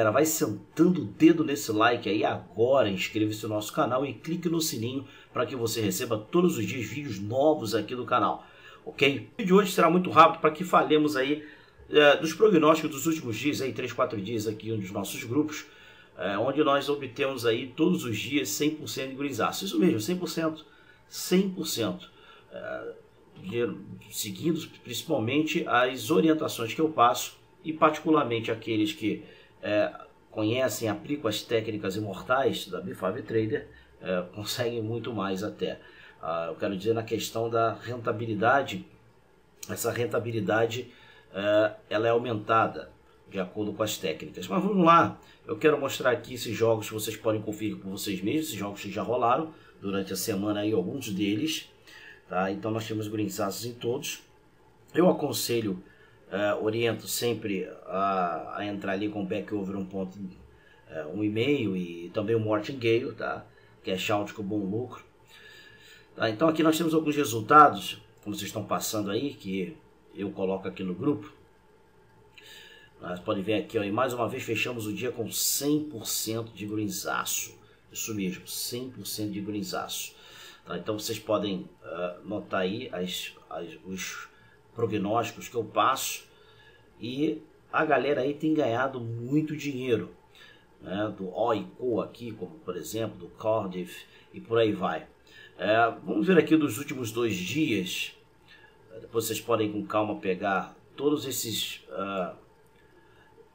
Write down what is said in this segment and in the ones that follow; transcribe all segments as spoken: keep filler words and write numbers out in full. Galera, vai sentando o dedo nesse like aí agora, inscreva-se no nosso canal e clique no sininho para que você receba todos os dias vídeos novos aqui do canal, ok? O vídeo de hoje será muito rápido para que falemos aí é, dos prognósticos dos últimos dias, aí três, quatro dias aqui nos nossos grupos, é, onde nós obtemos aí todos os dias cem por cento de greenzasso, isso mesmo, cem por cento, cem por cento, é, seguindo principalmente as orientações que eu passo e particularmente aqueles que É, conhecem, aplicam as técnicas imortais da B cinco Trader, é, conseguem muito mais até. Ah, eu quero dizer na questão da rentabilidade, essa rentabilidade é, ela é aumentada de acordo com as técnicas. Mas vamos lá, eu quero mostrar aqui esses jogos que vocês podem conferir por vocês mesmos, esses jogos que já rolaram durante a semana, aí, alguns deles. Tá? Então nós temos greenzassos em todos. Eu aconselho... Uh, oriento sempre a, a entrar ali com o back over um ponto uh, um e meio e também o Martin Gale, tá? Que é shout com bom lucro, tá? Então aqui nós temos alguns resultados, como vocês estão passando aí, que eu coloco aqui no grupo. Mas podem ver aqui, ó, e mais uma vez fechamos o dia com cem por cento de greenzasso, isso mesmo, cem por cento de greenzasso, tá? Então vocês podem uh, notar aí as, as, os prognósticos que eu passo, e a galera aí tem ganhado muito dinheiro, né? Do O e Co aqui, como por exemplo do Cardiff e por aí vai. É, vamos ver aqui dos últimos dois dias, depois vocês podem com calma pegar todos esses uh,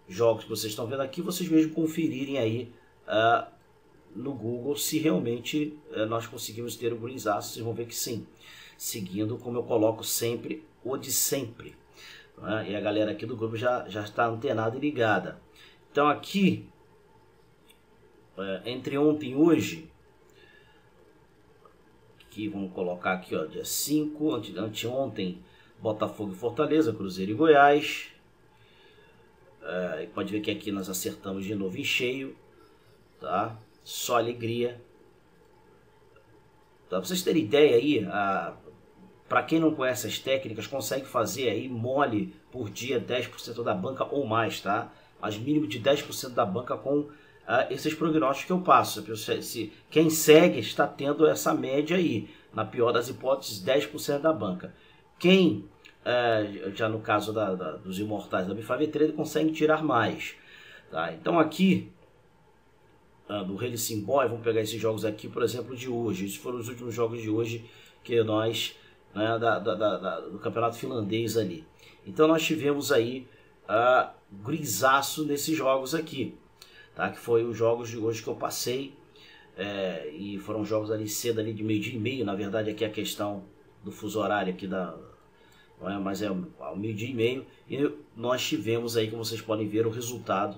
jogos que vocês estão vendo aqui, vocês mesmo conferirem aí uh, no Google se realmente uh, nós conseguimos ter o greenzasso, vocês vão ver que sim, seguindo como eu coloco sempre o de sempre, né? E a galera aqui do grupo já já está antenada e ligada. Então aqui é, entre ontem e hoje, que vamos colocar aqui, ó, dia cinco, ante, anteontem Botafogo e Fortaleza, Cruzeiro e Goiás, é, e pode ver que aqui nós acertamos de novo em cheio, tá? Só alegria, tá? Pra vocês terem ideia aí, a para quem não conhece as técnicas, consegue fazer aí mole por dia dez por cento da banca ou mais, tá? Mas mínimo de dez por cento da banca com uh, esses prognósticos que eu passo. Se, quem segue está tendo essa média aí, na pior das hipóteses, dez por cento da banca. Quem, uh, já no caso da, da, dos imortais da B cinco Trader, consegue tirar mais, tá? Então aqui, uh, do Red Simboy, vamos pegar esses jogos aqui, por exemplo, de hoje. Esses foram os últimos jogos de hoje que nós... Né, da, da, da, do campeonato finlandês ali. Então nós tivemos aí uh, greenzasso nesses jogos aqui, tá? Que foi os jogos de hoje que eu passei, é, e foram jogos ali cedo, ali de meio dia e meio. Na verdade aqui é a questão do fuso horário aqui da, não é, mas é ao meio dia e meio, e nós tivemos aí, como vocês podem ver, o resultado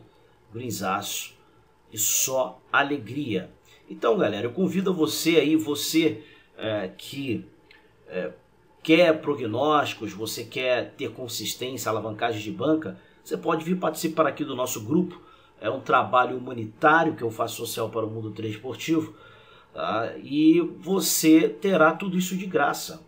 greenzasso e só alegria. Então galera, eu convido você aí, você é, que é, quer prognósticos, você quer ter consistência, alavancagem de banca, você pode vir participar aqui do nosso grupo. É um trabalho humanitário que eu faço social para o mundo trade esportivo, tá? E você terá tudo isso de graça,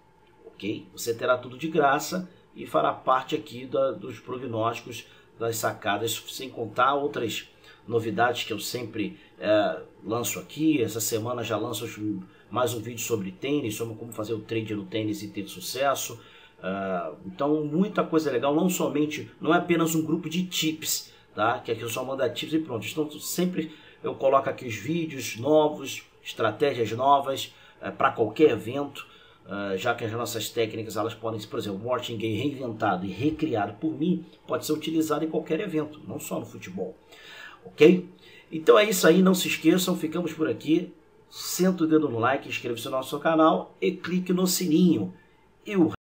ok? Você terá tudo de graça e fará parte aqui da, dos prognósticos, das sacadas, sem contar outras novidades que eu sempre é, lanço aqui. Essa semana já lanço os, mais um vídeo sobre tênis, sobre como fazer o trade no tênis e ter sucesso. Uh, então muita coisa legal, não somente, não é apenas um grupo de tips, tá? Que aqui eu só mando tips e pronto. Então sempre eu coloco aqui os vídeos novos, estratégias novas, uh, para qualquer evento, uh, já que as nossas técnicas, elas podem, por exemplo, o Martin Gale reinventado e recriado por mim, pode ser utilizado em qualquer evento, não só no futebol. Ok? Então é isso aí, não se esqueçam, ficamos por aqui. Senta o dedo no like, inscreva-se no nosso canal e clique no sininho. Eu